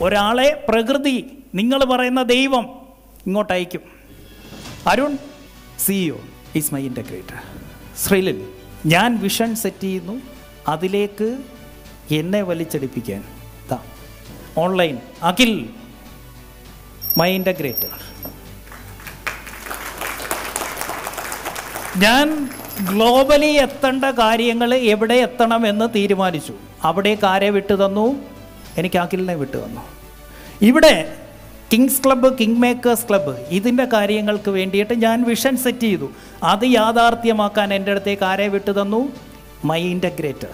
Orale, Prakriti, Ningalavarana Devam, Ingotaikum. Arun, CEO, is my integrator. Srilin, Yan Vision Setinu, Adilek, Yenne Valichadipigan. Online, Akhil, my integrator. Yan globally Athanda Kariangale, every day Athanam and the Thirimarisu. Abade Kare Vitadano, any Kakil Vitano. Every day, King's Club, Kingmakers Club, Idinda Kariangal Kuendiata, Yan Vision Setidu, Adi Yadarthiamakan entered the Kare Vitadano, my integrator.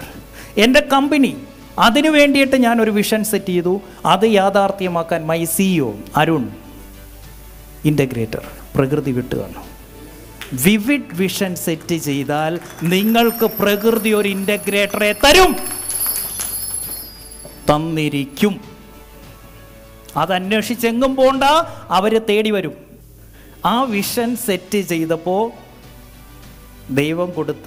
In the company, Adinu Vendiata Yan Vision Setidu, Adi Yadarthiamakan, my CEO, Arun, integrator, Prakriti Vitano. Vivid vision set ചെയ്താൽ നിങ്ങൾക്ക് പ്രകൃതി ഒരു ഇന്റഗ്രേറ്ററെ തരും തന്നിരിക്കും അത് അന്വേഷിച്ചെങ്ങും പോണ്ട അവരെ തേടി വരും ആ വിഷൻ സെറ്റ് ചെയ്തപ്പോൾ ദൈവം കൊടുത്ത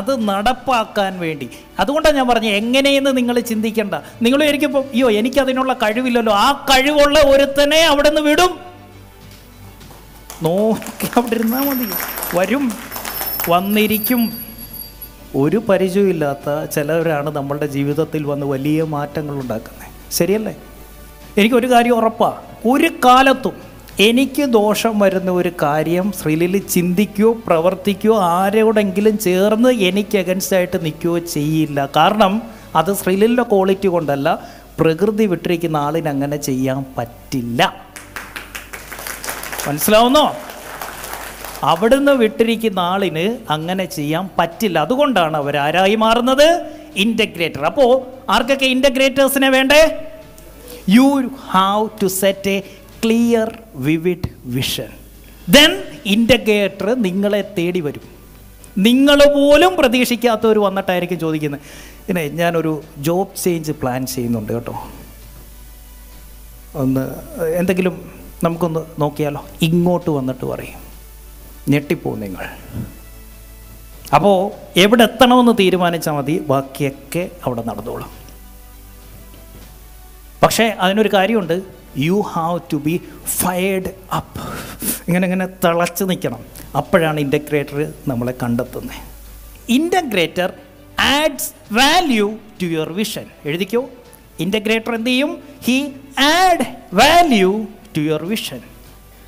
അത് നടപ്പാക്കാൻ വേണ്ടി അതുകൊണ്ടാണ് ഞാൻ പറഞ്ഞു എങ്ങനെയെന്ന് നിങ്ങൾ ചിന്തിക്കണ്ട നിങ്ങൾ ഒരിക്കൽ അയ്യോ എനിക്ക് അതിനുള്ള കഴിവില്ലല്ലോ ആ കഴിവുള്ള ഒരുത്തനെ അവിടെന്ന് വിടും No, Varum, one Niricum Uru Pariju Ilata, Celarana, the Malta Jivatil, one the Valia Martangudak. Serially, Ericari Orapa, Urikalatu, Eniki dosha Maranuricarium, Srilili Chindikyo, Pravartikyo, Areo and Gilin Cherna, Yenik against that Nikyo Chila Karnam, other Srililla quality Gondala, Prakriti Vitrik in Ali Nangana Chayam Patilla. Manslauno Abadana Vitriki Naline, Anganachiam, Patilla Dugondana, where I marna the integrator. Apo, Arca integrators in a vende. You have to set a clear, vivid vision. Then, integrator Ningala Thedi Varu Ningala Volum Pradeshikatur on the Tyriki Jodigin in a Januru job change plan scene on the auto. On the end the Gilum. Nokia, Ingo on the Tory Netiponingal Abo, every Tano the Tirimani Chamadi, Bakeke, out of Nardola. Pakshe, I know Ricarion, you have to be fired up. Upper and integrator, Namalakandatan. Integrator adds value to your vision. Integrator and the he add value. To your vision.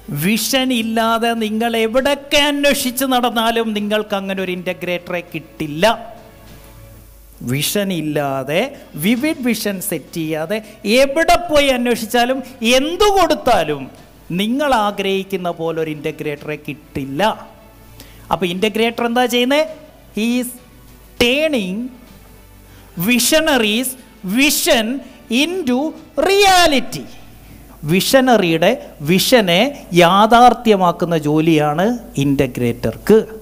Vision illada ningal evidekke annushichu nadanalum ningalku angane oru integrator kittilla. Vision illade vivid vision set cheyade evide poi annushichalum endu koduthalum ningal aagrahikkunna pole oru integrator kittilla. Appo integrator endha cheyne? He is turning visionaries vision into reality. Visionary, vision, Yadarthiamakana Joliana, integrator.